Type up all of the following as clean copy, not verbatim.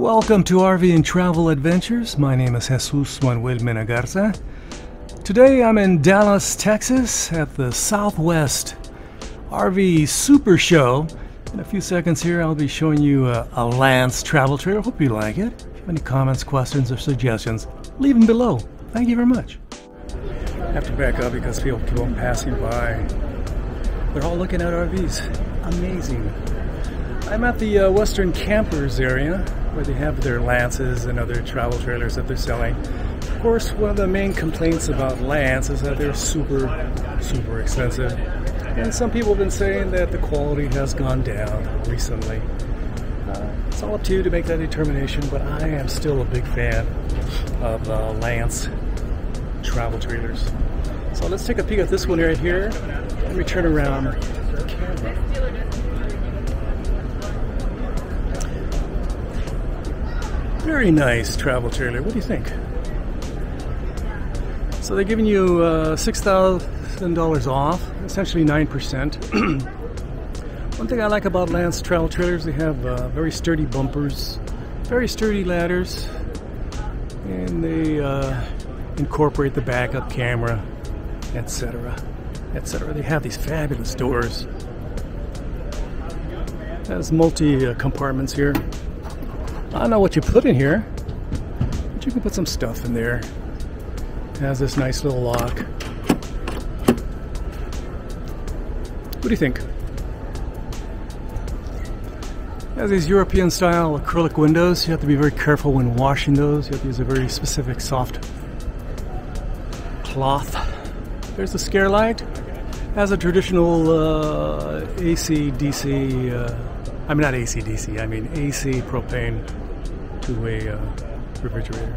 Welcome to RV and Travel Adventures. My name is Jesus Manuel Menegarza. Today I'm in Dallas, Texas at the Southwest RV Super Show. In a few seconds here I'll be showing you a Lance travel trailer. Hope you like it. If you have any comments, questions, or suggestions, leave them below. Thank you very much. I have to back up because people keep on passing by. They're all looking at RVs. Amazing. I'm at the Western Campers area where they have their Lances and other travel trailers that they're selling. Of course, one of the main complaints about Lance is that they're super expensive. And some people have been saying that the quality has gone down recently. It's all up to you to make that determination, but I am still a big fan of Lance travel trailers. So let's take a peek at this one right here. Let me turn around the camera. Very nice travel trailer. What do you think? So they're giving you $6,000 off, essentially 9%. One thing I like about Lance travel trailers, they have very sturdy bumpers, very sturdy ladders, and they incorporate the backup camera, etc., etc. They have these fabulous doors. There's multi-compartments here. I don't know what you put in here, but you can put some stuff in there. It has this nice little lock. What do you think? It has these European style acrylic windows. You have to be very careful when washing those. You have to use a very specific soft cloth. There's the scare light. It has a traditional AC-DC I mean, not AC-DC, I mean AC propane two-way refrigerator.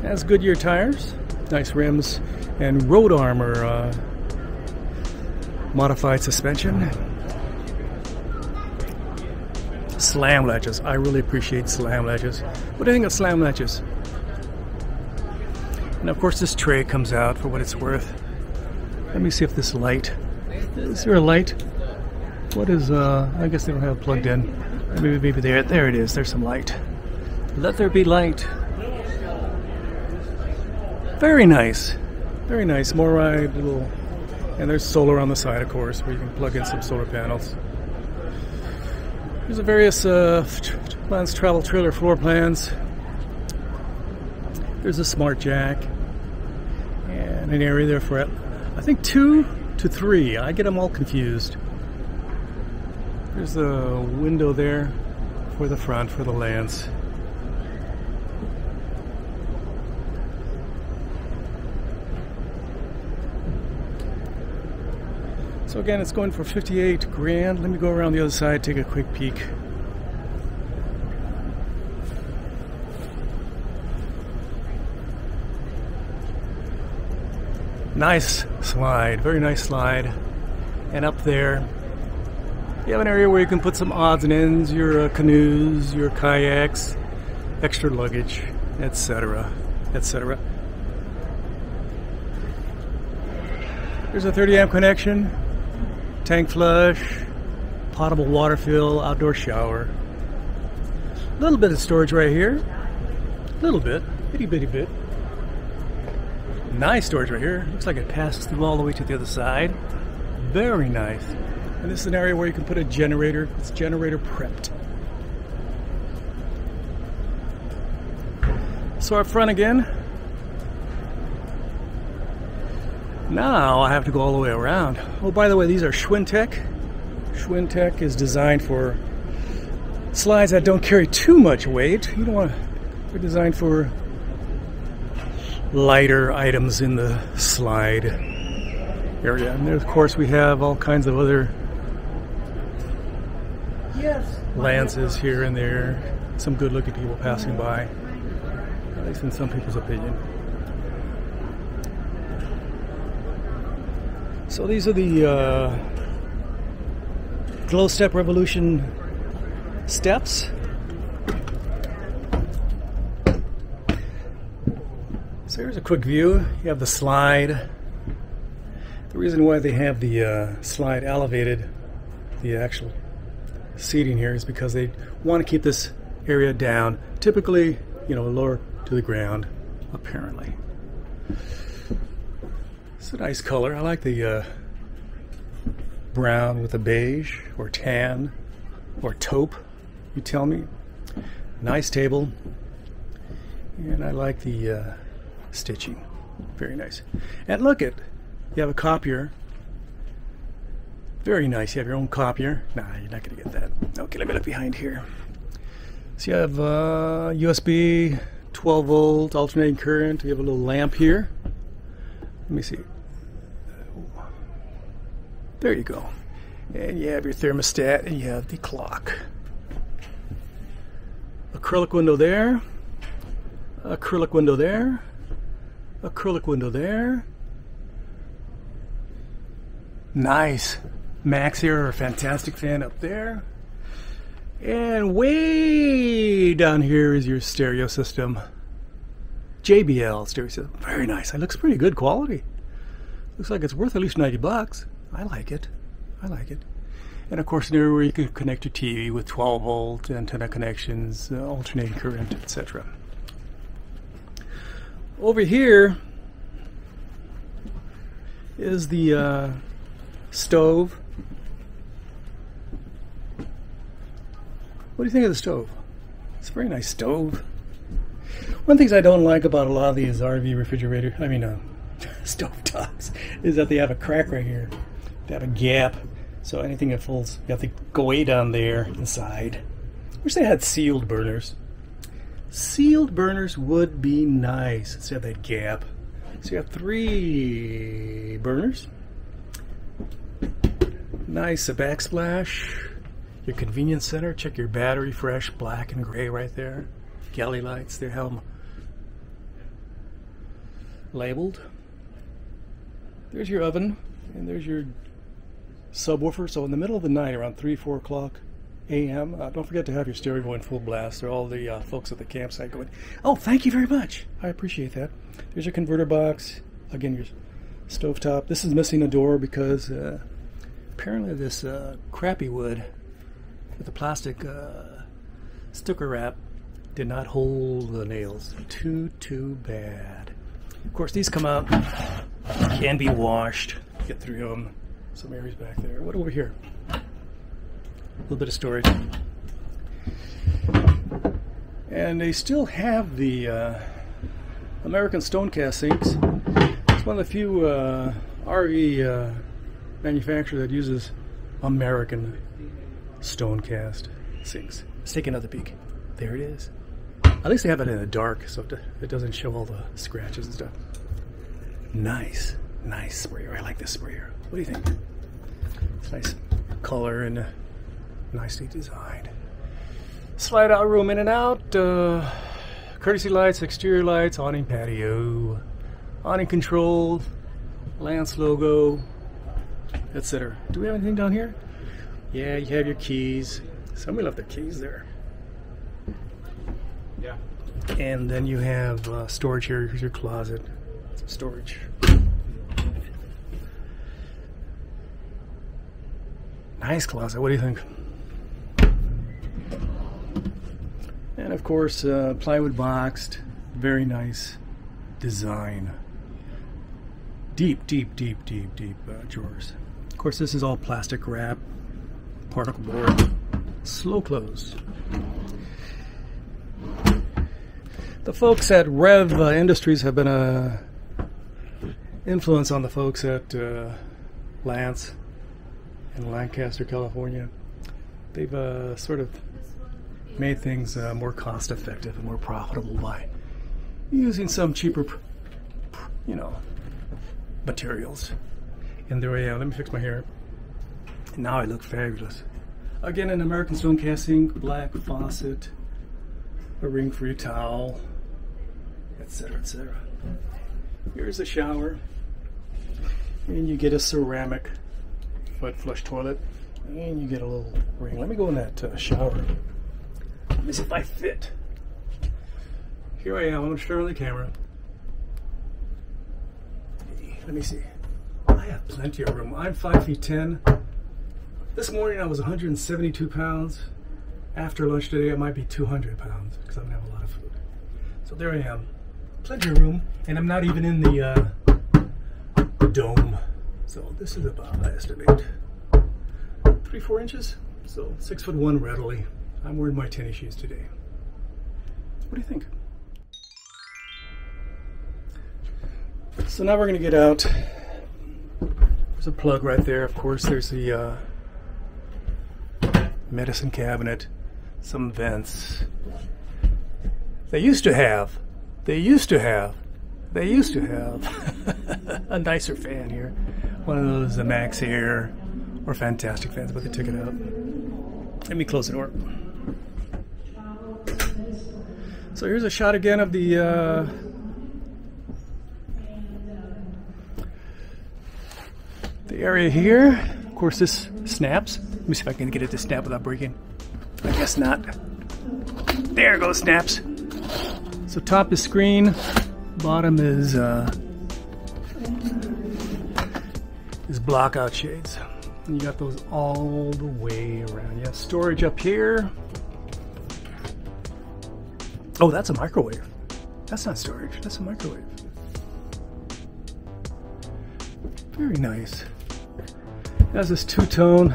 It has Goodyear tires, nice rims, and road armor modified suspension. Slam latches. I really appreciate slam latches. What do you think of slam latches? And of course this tray comes out for what it's worth. Let me see if this light, is there a light? What is, I guess they don't have it plugged in. Maybe there it is, there's some light. Let there be light. Very nice, Moride little, and there's solar on the side of course, where you can plug in some solar panels. There's the various Lance travel trailer floor plans. There's a smart jack, and an area there for, I think 2 to 3, I get them all confused. There's the window there for the front, for the Lance. So again, it's going for 58 grand. Let me go around the other side, take a quick peek. Nice slide, very nice slide. And up there, you have an area where you can put some odds and ends, your canoes, your kayaks, extra luggage, etc., etc. There's a 30 amp connection, tank flush, potable water fill, outdoor shower. A little bit of storage right here. A little bit, itty bitty bit. Nice storage right here. Looks like it passes through all the way to the other side. Very nice. And this is an area where you can put a generator. It's generator prepped. So up front again. Now I have to go all the way around. Oh, by the way, these are Schwintech. Schwintech is designed for slides that don't carry too much weight. You don't want to, they're designed for lighter items in the slide area. And there, of course, we have all kinds of other Lances here and there, some good looking people passing by, at least in some people's opinion. So these are the Glow Step Revolution steps. So here's a quick view. You have the slide. The reason why they have the slide elevated, the actual seating here is because they want to keep this area down, typically, you know, lower to the ground, apparently. It's a nice color. I like the brown with a beige or tan or taupe, you tell me. Nice table, and I like the stitching. Very nice. And look, it, you have a copier. Very nice. You have your own copier. Nah, you're not gonna get that. Okay, let me look behind here. So you have USB 12 volt alternating current. You have a little lamp here. Let me see. There you go. And you have your thermostat, and you have the clock. Acrylic window there. Acrylic window there. Acrylic window there. Nice. Max Air, a fantastic fan up there. And way down here is your stereo system. JBL stereo system. Very nice. It looks pretty good quality. Looks like it's worth at least 90 bucks. I like it. I like it. And of course, near where you can connect your TV with 12 volt antenna connections, alternating current, etc. Over here is the stove. What do you think of the stove? It's a very nice stove. One of the things I don't like about a lot of these RV refrigerators, I mean stove tops, is that they have a crack right here. They have a gap, so anything that falls, you have to go way down there inside. Wish they had sealed burners. Sealed burners would be nice instead of that gap. So you have 3 burners. Nice, a backsplash. Your convenience center, check your battery, fresh, black and gray right there. Galley lights, they have them labeled. There's your oven, and there's your subwoofer. So in the middle of the night, around 3 or 4 o'clock a.m. Don't forget to have your stereo going full blast. They're all the folks at the campsite going, oh, thank you very much, I appreciate that. There's your converter box. Again, your stovetop. This is missing a door because apparently this crappy wood with the plastic sticker wrap did not hold the nails. Too bad. Of course, these come out, can be washed. Get through them. Some areas back there. What over here? A little bit of storage, and they still have the American Stonecast sinks. It's one of the few RV manufacturer that uses American Stonecast sinks. Let's take another peek. There it is. At least they have it in the dark, so it doesn't show all the scratches and stuff. Nice, nice sprayer. I like this sprayer. What do you think? It's nice color and nicely designed. Slide out room, in and out. Courtesy lights, exterior lights, awning patio, awning control, Lance logo, etc. Do we have anything down here? Yeah, you have your keys. Somebody left their keys there. Yeah. And then you have storage here. Here's your closet. Some storage. Nice closet. What do you think? And of course, plywood boxed, very nice design. Deep drawers. Of course, this is all plastic wrap, particle board, slow close. The folks at Rev Industries have been an influence on the folks at Lance in Lancaster, California. They've sort of made things more cost effective and more profitable by using some cheaper, you know, materials. And there I am. Let me fix my hair. And now I look fabulous. Again, an American Stonecast sink, black faucet, a ring for your towel, etc., etc. Here's the shower. And you get a ceramic foot flush toilet. And you get a little ring. Let me go in that shower. Let me see if I fit. Here I am. I'm showing the camera. Let me see. I have plenty of room. I'm 5'10". This morning I was 172 pounds. After lunch today I might be 200 pounds because I'm gonna have a lot of food. So there I am, plenty of room, and I'm not even in the dome. So this is about, I estimate, 3-4 inches. So 6'1" readily. I'm wearing my tennis shoes today. What do you think? So now we're gonna get out. There's a plug right there. Of course, there's the medicine cabinet, some vents. They used to have a nicer fan here. One of those, the Max Air, or fantastic fans, but they took it out. Let me close the door. So here's a shot again of the area here. Of course, this snaps. Let me see if I can get it to snap without breaking. I guess not. There it goes, snaps. So top is screen, bottom is block out shades. And you got those all the way around. You have storage up here. Oh, that's a microwave. That's not storage, that's a microwave. Very nice. It has this two-tone.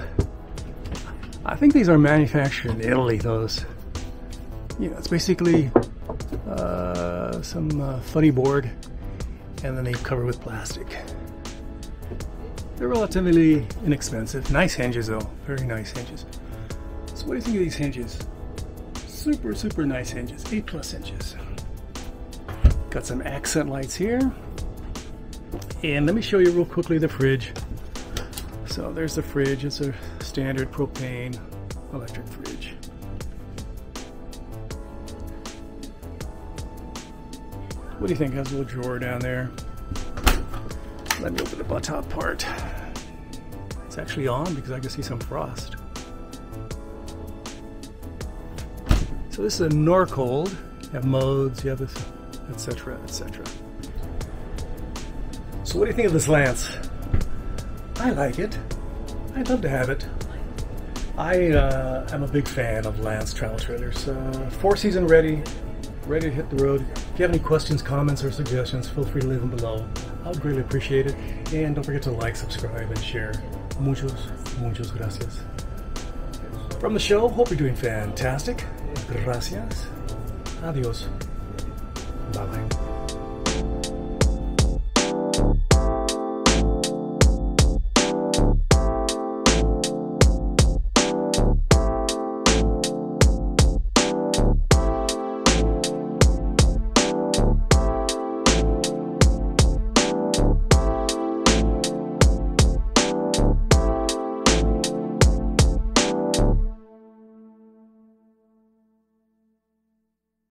I think these are manufactured in Italy, those. You know, it's basically some funny board, and then they cover with plastic. They're relatively inexpensive. Nice hinges though, very nice hinges. So what do you think of these hinges? Super, super nice hinges, 8+ hinges. Got some accent lights here. And let me show you real quickly the fridge. So there's the fridge. It's a standard propane electric fridge. What do you think? It has a little drawer down there. Let me open the top part. It's actually on because I can see some frost. So this is a Norcold. You have modes, you have this, etc., etc. So what do you think of this Lance? I like it. I'd love to have it. I am a big fan of Lance travel trailers. 4-season ready to hit the road. If you have any questions, comments, or suggestions, feel free to leave them below. I would greatly appreciate it. And don't forget to like, subscribe, and share. Muchos gracias. From the show, hope you're doing fantastic. Gracias. Adios. Bye-bye.